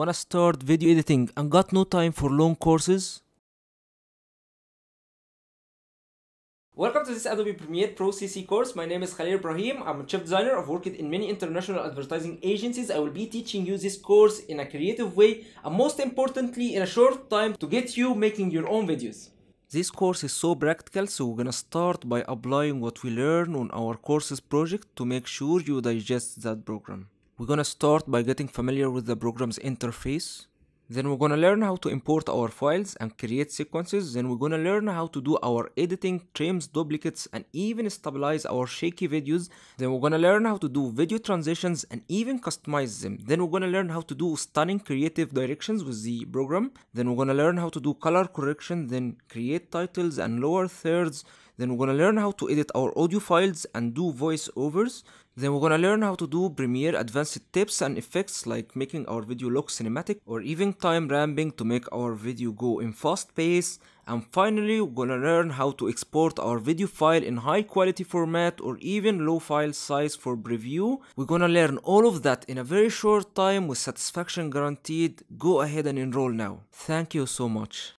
Wanna start video editing and got no time for long courses? Welcome to this Adobe Premiere Pro CC course. My name is Khalil Ibrahim. I'm a chief designer. I've worked in many international advertising agencies. I will be teaching you this course in a creative way and most importantly in a short time to get you making your own videos. This course is so practical, so we're gonna start by applying what we learn on our courses project to make sure you digest that program. We're gonna start by getting familiar with the program's interface. Then we're gonna learn how to import our files and create sequences. Then we're gonna learn how to do our editing, trims, duplicates, and even stabilize our shaky videos. Then we're gonna learn how to do video transitions and even customize them. Then we're gonna learn how to do stunning creative directions with the program. Then we're gonna learn how to do color correction, then create titles and lower thirds. Then we're gonna learn how to edit our audio files and do voiceovers. Then we're gonna learn how to do Premiere advanced tips and effects like making our video look cinematic or even time ramping to make our video go in fast pace. And finally, we're gonna learn how to export our video file in high quality format or even low file size for preview. We're gonna learn all of that in a very short time with satisfaction guaranteed. Go ahead and enroll now. Thank you so much.